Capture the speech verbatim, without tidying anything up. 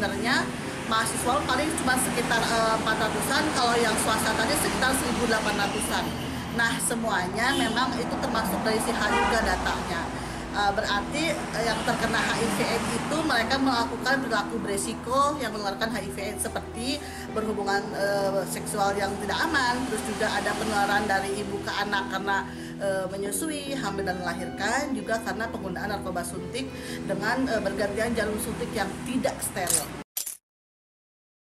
sebenarnya mahasiswa paling cuma sekitar uh, empat ratusan, kalau yang swasta tadi sekitar seribu delapan ratusan. Nah, semuanya memang itu termasuk dari si H juga datanya. Uh, berarti uh, yang terkena H I V AIDS itu mereka melakukan perilaku beresiko yang menularkan H I V AIDS seperti berhubungan uh, seksual yang tidak aman, terus juga ada penularan dari ibu ke anak karena uh, menyusui, hamil dan melahirkan, juga karena penggunaan narkoba suntik dengan uh, bergantian jarum suntik yang tidak steril.